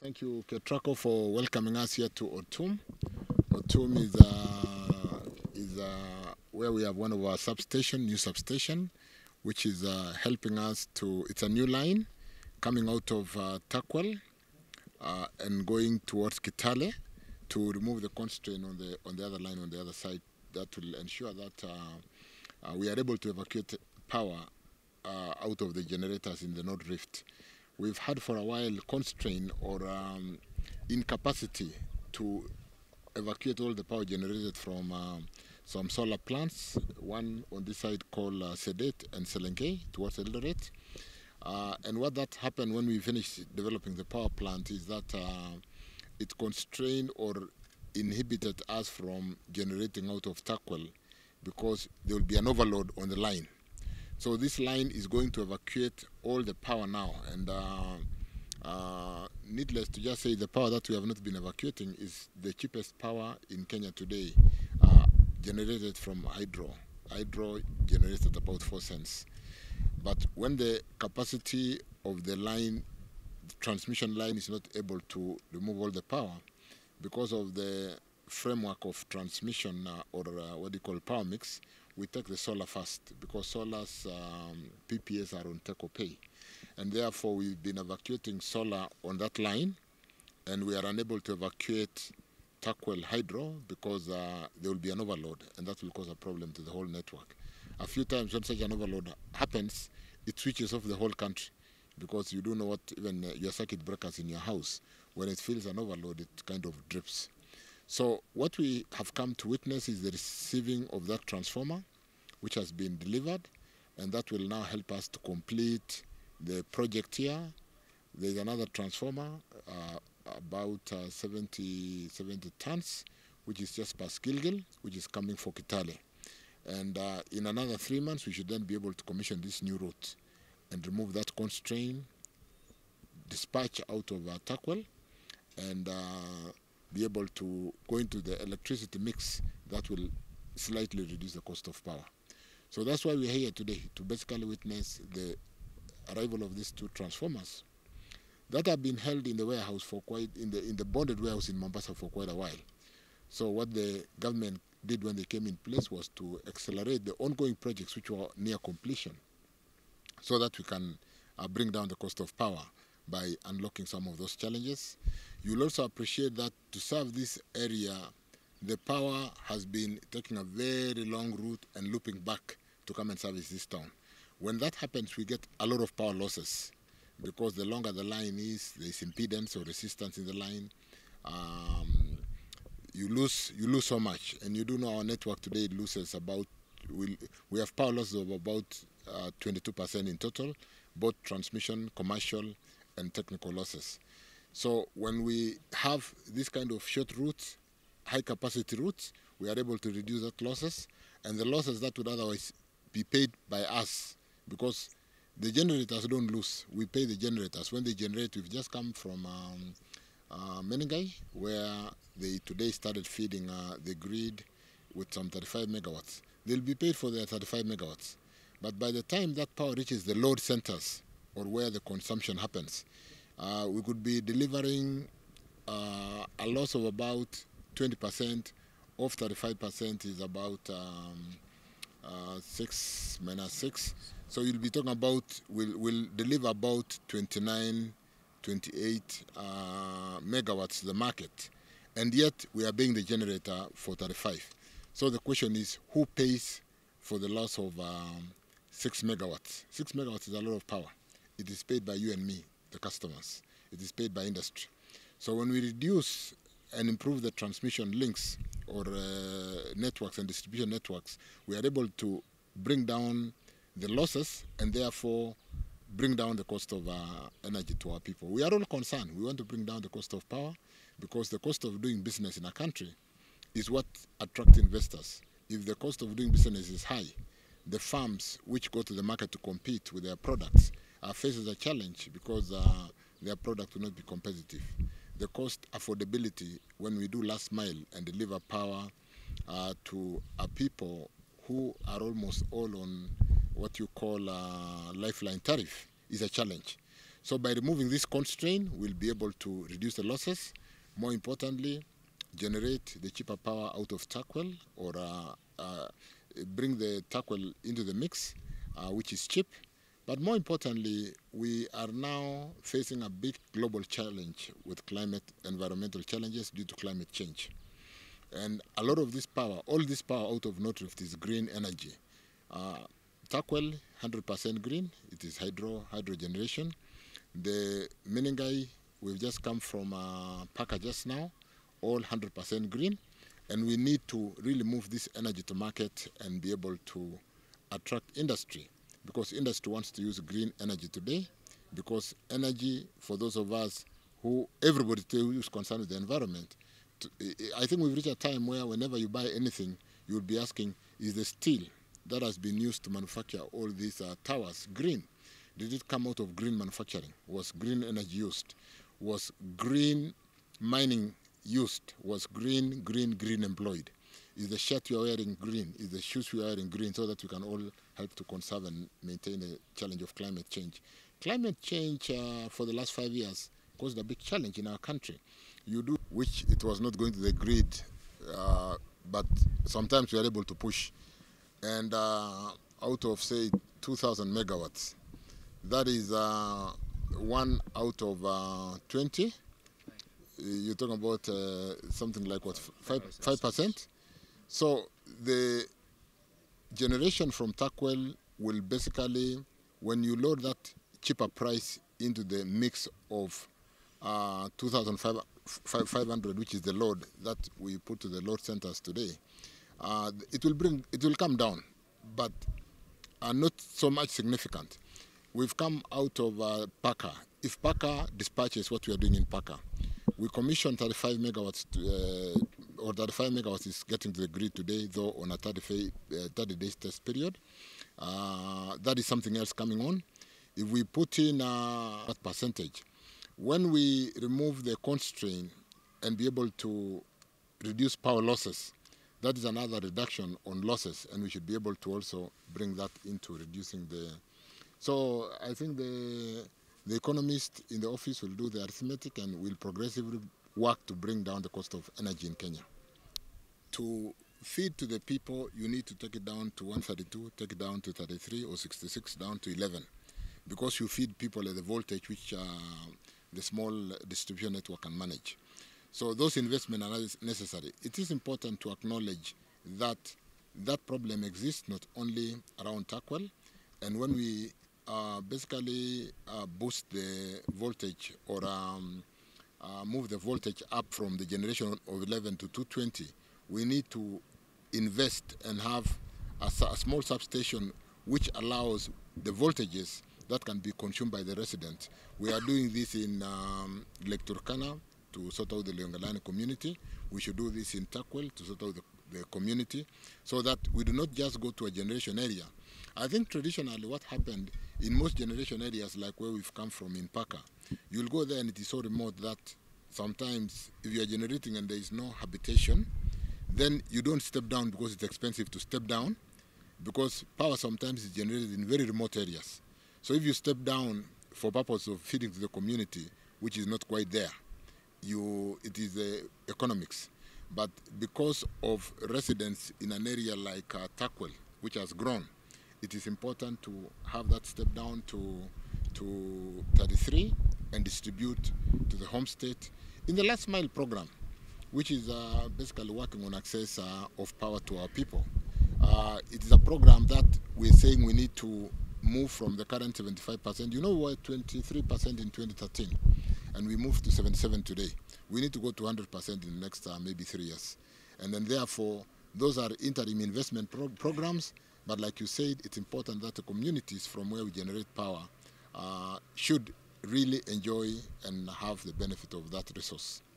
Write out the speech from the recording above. Thank you, Ketraco, for welcoming us here to Ortum. Ortum is where we have one of our substation, new substation, which is helping us to. It's a new line coming out of Turkwel and going towards Kitale to remove the constraint on the other line on the other side. That will ensure that we are able to evacuate power out of the generators in the North Rift. We've had for a while constraint or incapacity to evacuate all the power generated from some solar plants, one on this side called Sedate and Selenge towards Eldoret. And what that happened when we finished developing the power plant is that it constrained or inhibited us from generating out of Turkwel because there will be an overload on the line. So this line is going to evacuate all the power now, and needless to just say, the power that we have not been evacuating is the cheapest power in Kenya today, generated from hydro. Hydro generates at about 4 cents. But when the capacity of the line, the transmission line, is not able to remove all the power because of the framework of transmission or what they call power mix, we take the solar first because solar's PPAs are on take or pay, and therefore we've been evacuating solar on that line, and we are unable to evacuate Turkwel hydro because there will be an overload, and that will cause a problem to the whole network. A few times when such an overload happens, it switches off the whole country because you don't know what even your circuit breakers in your house. When it feels an overload, it kind of drips. So what we have come to witness is the receiving of that transformer, which has been delivered, and that will now help us to complete the project here. There's another transformer, about 70 tons, which is just past Gilgil, which is coming for Kitale. And in another 3 months, we should then be able to commission this new route and remove that constraint, dispatch out of Turkwel, and be able to go into the electricity mix that will slightly reduce the cost of power. So that's why we're here today, to basically witness the arrival of these two transformers that have been held in the warehouse for quite, in the bonded warehouse in Mombasa for quite a while. So what the government did when they came in place was to accelerate the ongoing projects which were near completion so that we can bring down the cost of power by unlocking some of those challenges. You'll also appreciate that to serve this area, the power has been taking a very long route and looping back to come and service this town. When that happens, we get a lot of power losses because the longer the line is, there's impedance or resistance in the line. You lose so much, and you do know our network today loses about, we have power losses of about 22% in total, both transmission, commercial, and technical losses. So when we have this kind of short routes, high capacity routes, we are able to reduce that losses, and the losses that would otherwise be paid by us, because the generators don't lose, we pay the generators. When they generate, we've just come from Menengai, where they today started feeding the grid with some 35 megawatts. They'll be paid for their 35 megawatts. But by the time that power reaches the load centers, or where the consumption happens, we could be delivering a loss of about 20%, of 35% is about 6 minus 6. So you'll be talking about, we'll deliver about 28 megawatts to the market. And yet we are paying the generator for 35. So the question is, who pays for the loss of 6 megawatts? 6 megawatts is a lot of power. It is paid by you and me, the customers. It is paid by industry. So when we reduce and improve the transmission links or networks and distribution networks, we are able to bring down the losses and therefore bring down the cost of energy to our people. We are all concerned. We want to bring down the cost of power because the cost of doing business in our country is what attracts investors. If the cost of doing business is high, the firms which go to the market to compete with their products faces a challenge because their product will not be competitive. The cost affordability when we do last mile and deliver power to our people who are almost all on what you call lifeline tariff is a challenge. So by removing this constraint, we'll be able to reduce the losses. More importantly, generate the cheaper power out of Turkwel, or bring the Turkwel into the mix, which is cheap. But more importantly, we are now facing a big global challenge with climate, environmental challenges due to climate change. And a lot of this power, all this power out of North Rift is green energy. Turkwel, 100% green, it is hydro generation. The Menengai, we've just come from PAKA just now, all 100% green. And we need to really move this energy to market and be able to attract industry, because industry wants to use green energy today, because energy, for those of us who, everybody who's concerned with the environment, I think we've reached a time where whenever you buy anything, you'll be asking, is the steel that has been used to manufacture all these towers green? Did it come out of green manufacturing? Was green energy used? Was green mining used? Was green employed? Is the shirt you are wearing green? Is the shoes we are wearing green? So that we can all help to conserve and maintain the challenge of climate change. Climate change for the last 5 years caused a big challenge in our country. You do, which it was not going to the grid, but sometimes we are able to push. And out of, say, 2,000 megawatts, that is one out of 20. You're talking about something like, what, 5%? So the generation from Turkwel will basically, when you load that cheaper price into the mix of 2,500, which is the load that we put to the load centers today, it will come down, but not so much significant. We've come out of PAKA. If PAKA dispatches what we are doing in PAKA, we commission 35 megawatts, or 35 megawatts is getting to the grid today, though on a 30 days test period. That is something else coming on. If we put in a percentage, when we remove the constraint and be able to reduce power losses, that is another reduction on losses, and we should be able to also bring that into reducing the... So I think the economist in the office will do the arithmetic and will progressively work to bring down the cost of energy in Kenya. To feed to the people, you need to take it down to 132, take it down to 33 or 66, down to 11, because you feed people at the voltage which the small distribution network can manage. So those investments are necessary. It is important to acknowledge that that problem exists not only around Turkwel, and when we basically boost the voltage, or move the voltage up from the generation of 11 to 220, we need to invest and have a small substation which allows the voltages that can be consumed by the residents. We are doing this in Lake Turkana, to sort out the Leongalani community. We should do this in Turkwel to sort out the community, so that we do not just go to a generation area. I think traditionally what happened in most generation areas, like where we've come from in PAKA, you'll go there and it is so remote that sometimes if you are generating and there is no habitation, then you don't step down because it's expensive to step down, because power sometimes is generated in very remote areas. So if you step down for purpose of feeding to the community, which is not quite there, it is economics. But because of residents in an area like Turkwel, which has grown, it is important to have that step down to 33 and distribute to the home state. In the last mile program, which is basically working on access of power to our people, it is a program that we're saying we need to move from the current 75%. You know, we were 23% in 2013. And we moved to 77% today. We need to go to 100% in the next maybe 3 years. And then therefore, those are interim investment programs, but like you said, it's important that the communities from where we generate power should really enjoy and have the benefit of that resource.